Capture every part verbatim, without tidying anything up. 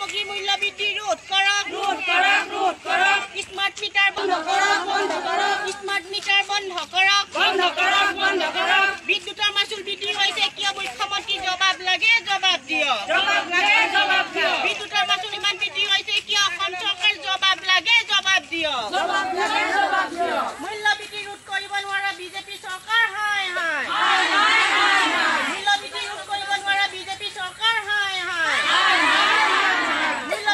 সামগ্রী মূল্য বৃদ্ধি রোধ করক রোধ করক রোধ করক স্মার্ট মিটার বন্ধ করক বন্ধ করক স্মার্ট মিটার বন্ধ করক বন্ধ করক বন্ধ করক বিদ্যুতের মাশুল বৃদ্ধি হয়েছে কিয় মুখ্যমন্ত্রী জবাব লাগে জবাব দিও জবাব লাগে জবাব দিও বিদ্যুতের মাশুল ইমান বৃদ্ধি হয়েছে কিয় অসম সরকার জবাব লাগে জবাব দিও জবাব লাগে জবাব দিও মূল্য বৃদ্ধি রোধ কৰিব নোৱাৰা বিজেপি সরকার হায় হায় হায় হায় মূল্য বৃদ্ধি রোধ কৰিব নোৱাৰা বিজেপি সরকার হায় হায়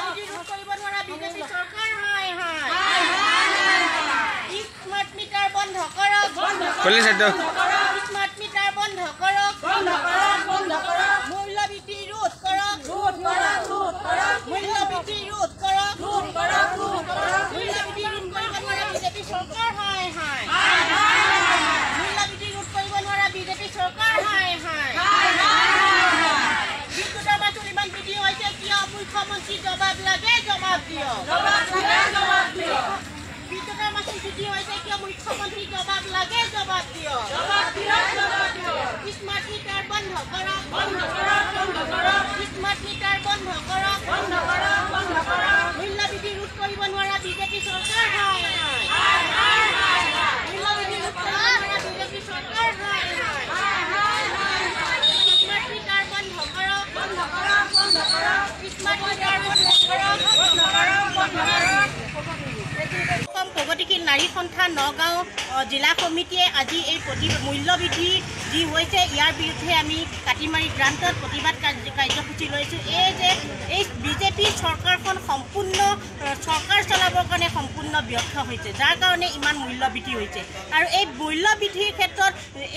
খুলি চাইটো স্মার্ট মিটার বন্ধ করক বন্ধ করক বন্ধ করক মূল্য বৃদ্ধি রোধ করক রোধ করক রোধ করক মূল্য বৃদ্ধি রোধ করক রোধ করক রোধ করক মূল্য বৃদ্ধি রোধ কৰিব নোৱাৰা বিজেপি সরকার হায় হায় হায় হায় মূল্য বৃদ্ধি রোধ কৰিব নোৱাৰা বিজেপি সরকার হায় হায় হায় হায় বিদ্যুতৰ মাচুল ইমান বৃদ্ধি হৈছে কিয় মুখ্যমন্ত্রী জবাব লাগে জবাব দিও জবাব লাগে জবাব দিও বিদ্যুতের মাচুল বৃদ্ধি হয়েছে কিয় মুখ্যমন্ত্রী জবাব লাগে জবাব দিও জবাব দিও জবাব দিও স্মার্ট মিটার বন্ধ করক বন্ধ করক বন্ধ করক স্মার্ট মিটার বন্ধ করক বন্ধ করক বন্ধ করক মূল্য বৃদ্ধি রোধ কৰিব নোৱাৰা বিজেপি সরকার হায় হায় হায় হায় হায় মূল্য বৃদ্ধি রোধ কৰিব নোৱাৰা বিজেপি সরকার হায় হায় হায় হায় হায় স্মার্ট মিটার বন্ধ করক বন্ধ করক বন্ধ করক স্মার্ট মিটার বন্ধ করক বন্ধ করক বন্ধ করক অসম প্ৰগতিশীল নাৰী সন্থা নগাঁও জিলা সমিতিয়ে আজি এই মূল্যবৃদ্ধি যি হৈছে ইয়াৰ বিৰুদ্ধে আমি কাটিমাৰী গ্ৰান্তত প্ৰতিবাদ কাৰ্যসূচী লৈছোঁ। এই যে এই বিজেপি চৰকাৰখন সম্পূৰ্ণ চৰকাৰ চলাবৰ কাৰণে সম্পূৰ্ণ ব্যৰ্থ হৈছে, যাৰ কাৰণে ইমান মূল্যবৃদ্ধি হৈছে। আৰু এই মূল্যবৃদ্ধিৰ ক্ষেত্ৰত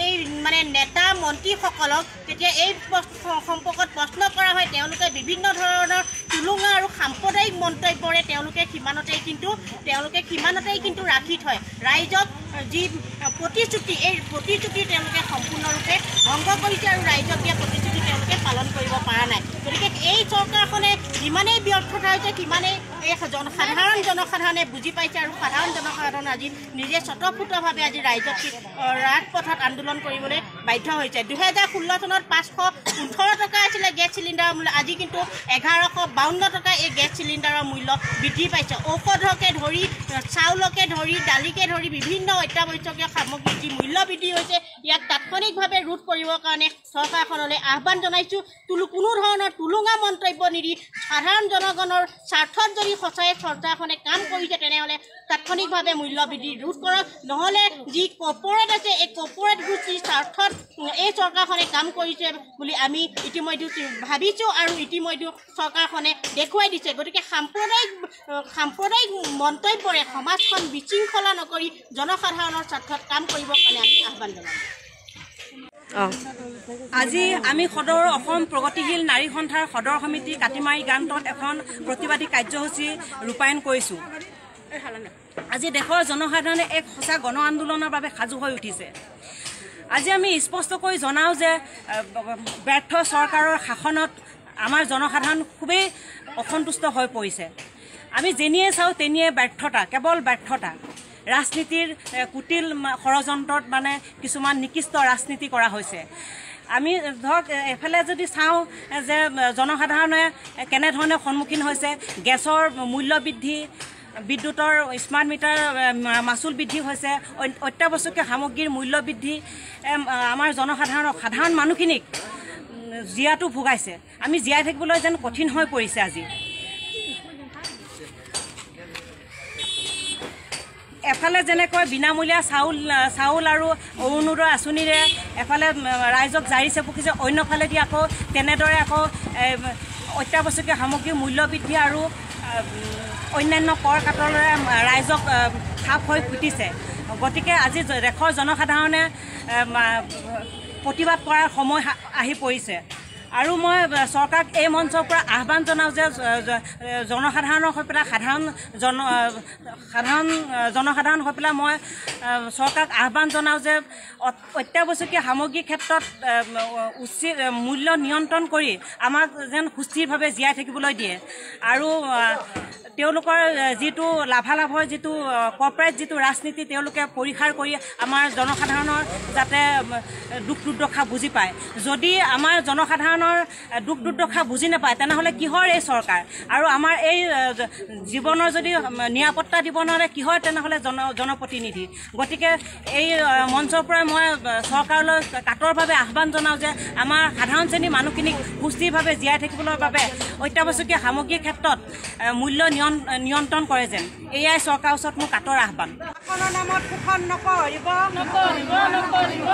এই মানে নেতা মন্ত্ৰীসকলক যেতিয়া এই সম্পৰ্কত প্ৰশ্ন কৰা হয়, তেওঁলোকে বিভিন্ন ধৰণৰ তুলুঙা আৰু সাম্প্ৰদায়িক মন্তব্যৰে তেওঁলোকে সিমানতেই কিন্তু তেওঁলোকে সিমানতেই কিন্তু ৰাখি থয়। ৰাইজক যি প্ৰতিশ্ৰুতি, এই প্ৰতিশ্ৰুতি তেওঁলোকে সম্পূৰ্ণৰূপে ভংগ কৰিছে আৰু ৰাইজক দিয়া প্ৰতিশ্ৰুতি তেওঁলোকে পালন কৰিব পৰা নাই। গতিকে এই চৰকাৰখনে যিমানেই ব্যৰ্থতা হৈছে সিমানেই এই জনসাধাৰণ জনসাধাৰণে বুজি পাইছে আৰু সাধাৰণ জনসাধাৰণ আজি নিজে স্বতঃস্ফূৰ্তভাৱে আজি ৰাইজক ৰাজপথত আন্দোলন কৰিবলৈ বাধ্য হৈছে। দুহেজাৰ ষোল্ল চনত পাঁচশ ওঠৰ টকা আছিলে গেছ চিলিণ্ডাৰৰ মূল্য, আজি কিন্তু এঘাৰশ বাৱন্ন টকা এই গেছ চিলিণ্ডাৰৰ মূল্য বৃদ্ধি পাইছে। ঔষধকে ধৰি চাউলকে ধৰি দালিকে ধৰি বিভিন্ন অত্যাৱশ্যকীয় সামগ্ৰীৰ যি মূল্য বৃদ্ধি হৈছে ইয়াক তাৎক্ষণিকভাৱে ৰোধ কৰিবৰ কাৰণে চৰকাৰখনলৈ আহ্বান জনাইছোঁ। তুলু কোনো ধৰণৰ তুলুঙা মন্তব্য নিদি সাধাৰণ জনগণৰ স্বাৰ্থত যদি সঁচাই চৰকাৰখনে কাম কৰিছে তেনেহ'লে তাৎক্ষণিকভাৱে মূল্য বৃদ্ধি ৰোধ কৰক। নহ'লে যি কৰ্পৰেট আছে এই কৰ্পৰেট গোষ্ঠীৰ স্বাৰ্থত এই চৰকাৰখনে কাম কৰিছে বুলি আমি ইতিমধ্যে ভাবিছোঁ আৰু ইতিমধ্যে চৰকাৰখনে দেখুৱাই দিছে। গতিকে সাম্প্ৰদায়িক সাম্প্ৰদায়িক মন্তব্যৰে সমাজখন বিশৃংখলা নকৰি জনসাধাৰণৰ স্বাৰ্থত কাম কৰিবৰ কাৰণে আমি আহ্বান জনাইছোঁ। আজি আমি সদৰ অসম প্ৰগতিশীল নাৰী সন্থাৰ সদৰ সমিতি কাটিমাৰী গ্ৰান্তত এখন প্ৰতিবাদী কাৰ্যসূচী ৰূপায়ণ কৰিছোঁ। আজি দেশৰ জনসাধাৰণে এক সঁচা গণ আন্দোলনৰ বাবে সাজু হৈ উঠিছে। আজি আমি স্পষ্টকৈ জনাওঁ যে ব্যৰ্থ চৰকাৰৰ শাসনত আমাৰ জনসাধাৰণ খুবেই অসন্তুষ্ট হৈ পৰিছে। আমি যেনিয়ে চাওঁ তেনিয়ে ব্যৰ্থতা, কেৱল ব্যৰ্থতা। ৰাজনীতিৰ কুটিল ষড়যন্ত্ৰত মানে কিছুমান নিকৃষ্ট ৰাজনীতি কৰা হৈছে। আমি ধৰক এফালে যদি চাওঁ যে জনসাধাৰণে কেনেধৰণে সন্মুখীন হৈছে, গেছৰ মূল্য বৃদ্ধি, বিদ্যুতৰ স্মাৰ্ট মিটাৰ মাচুল বৃদ্ধি হৈছে, অত্যাৱশ্যকীয় সামগ্ৰীৰ মূল্য বৃদ্ধি আমাৰ জনসাধাৰণক, সাধাৰণ মানুহখিনিক জীয়াটো ভোগাইছে। আমি জীয়াই থাকিবলৈ যেন কঠিন হৈ পৰিছে। আজি এফালে যেনেকৈ বিনামূলীয়া চাউল চাউল আৰু অৰুণোদয় আঁচনিৰে এফালে ৰাইজক জাৰিছে পুকিছে, অন্যফালেদি আকৌ তেনেদৰে আকৌ অত্যাৱশ্যকীয় সামগ্ৰীৰ মূল্য বৃদ্ধি আৰু অন্যান্য কৰ কাটলেৰে ৰাইজক খাপ হৈ ফুটিছে। গতিকে আজি দেশৰ জনসাধাৰণে প্ৰতিবাদ কৰাৰ সময় আহি পৰিছে। আৰু মই চৰকাৰক এই মঞ্চৰ পৰা আহ্বান জনাওঁ যে জনসাধাৰণৰ হৈ পেলাই সাধাৰণ জন সাধাৰণ জনসাধাৰণ হৈ পেলাই মই চৰকাৰক আহ্বান জনাওঁ যে অত্যাৱশ্যকীয় সামগ্ৰীৰ ক্ষেত্ৰত উচিত মূল্য নিয়ন্ত্ৰণ কৰি আমাক যেন সুস্থিৰভাৱে জীয়াই থাকিবলৈ দিয়ে। আৰু Zitu, Lapalapo Zitu, corporate Zitu Rasniti, Teoloka, Purikar Korea, Amar Zonohanor, Zate Dukdudoka Buzipai, Zodi, Amar Zonohanor, Duk Dudoka Buzina Patanahola Kihore Sorkar, Aro Amar A Zibono Zodi, Niapota Dibonora Kihot and Hola Zonopportunity, Gotica A Monsopra Sorkalo, Katorba, Ahbanzona, Amar Hadhanseni, Manukini, Gusti Babe, Ziatekula Babe, Oitavosuke, Hamogi Katot, Mulon. নিয়ন্ত্রণ কৰে যেন এয়াই সরকার ওচৰত মোৰ কাটৰ আহ্বান সকলৰ নামত পোখন নকৰিব নকৰিব নকৰিব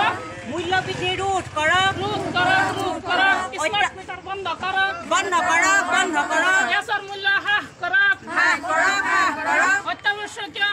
মূল্য বৃদ্ধি ৰোধ কৰক ৰোধ কৰক ৰোধ কৰক স্মাৰ্ট মিটাৰ বন্ধ কৰক বন্ধ কৰক বন্ধ কৰক গেছৰ মূল্য হ্ৰাস কৰক হ্ৰাস কৰক হ্ৰাস কৰক অত্যাৱশ্যকীয়